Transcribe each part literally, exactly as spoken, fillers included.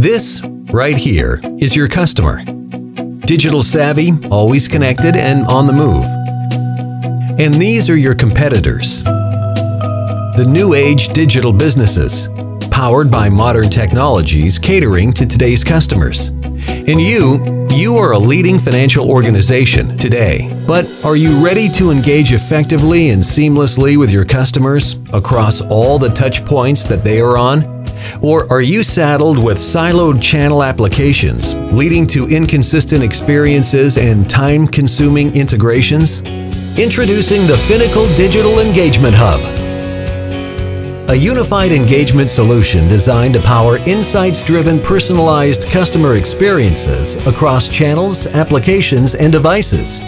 This right here is your customer. Digital savvy, always connected and on the move. And these are your competitors. The new age digital businesses, powered by modern technologies catering to today's customers. And you, you are a leading financial organization today. But are you ready to engage effectively and seamlessly with your customers across all the touch points that they are on? Or are you saddled with siloed channel applications, leading to inconsistent experiences and time-consuming integrations? Introducing the Finacle Digital Engagement Hub, a unified engagement solution designed to power insights-driven, personalized customer experiences across channels, applications, and devices.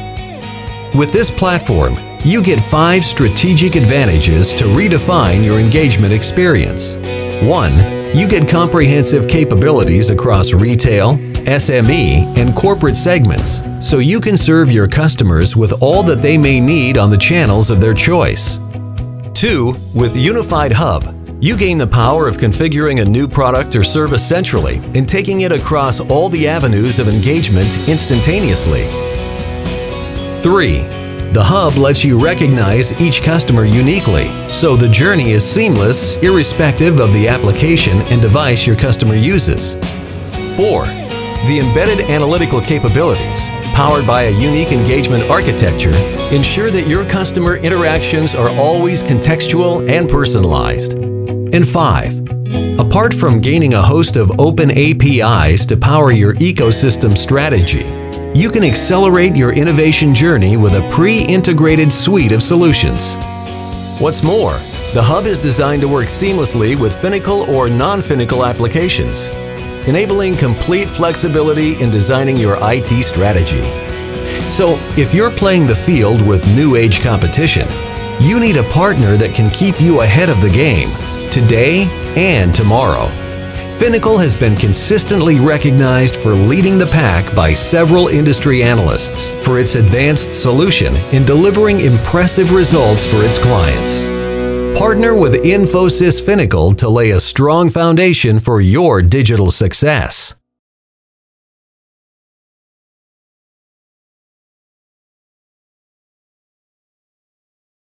With this platform, you get five strategic advantages to redefine your engagement experience. One, you get comprehensive capabilities across retail, S M E, and corporate segments, so you can serve your customers with all that they may need on the channels of their choice. Two, with Unified Hub, you gain the power of configuring a new product or service centrally and taking it across all the avenues of engagement instantaneously. Three, the hub lets you recognize each customer uniquely, so the journey is seamless irrespective of the application and device your customer uses. Four, the embedded analytical capabilities, powered by a unique engagement architecture, ensure that your customer interactions are always contextual and personalized. And five, apart from gaining a host of open A P Is to power your ecosystem strategy, you can accelerate your innovation journey with a pre-integrated suite of solutions. What's more, the hub is designed to work seamlessly with Finacle or non-Finacle applications, enabling complete flexibility in designing your I T strategy. So, if you're playing the field with new age competition, you need a partner that can keep you ahead of the game, today and tomorrow. Finacle has been consistently recognized for leading the pack by several industry analysts for its advanced solution in delivering impressive results for its clients. Partner with Infosys Finacle to lay a strong foundation for your digital success.